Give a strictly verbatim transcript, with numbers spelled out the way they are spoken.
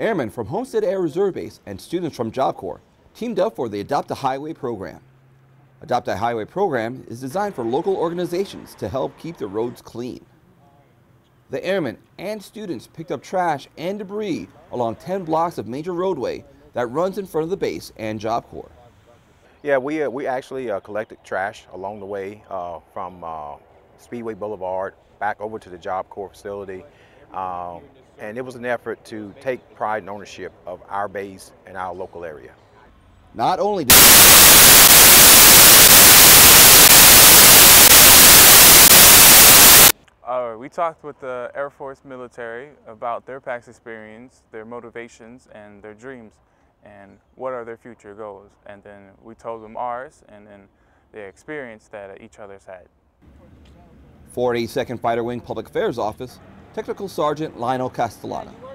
Airmen from Homestead Air Reserve Base and students from Job Corps teamed up for the Adopt-A-Highway program. Adopt-A-Highway program is designed for local organizations to help keep the roads clean. The airmen and students picked up trash and debris along ten blocks of major roadway that runs in front of the base and Job Corps. Yeah, we, uh, we actually uh, collected trash along the way uh, from uh, Speedway Boulevard back over to the Job Corps facility. Um, and it was an effort to take pride and ownership of our base and our local area. Not only did Uh, we talked with the Air Force military about their PAX experience, their motivations, and their dreams, and what are their future goals. And then we told them ours, and then the experience that each other's had. forty-second Fighter Wing Public Affairs Office, Technical Sergeant Lionel Castellano.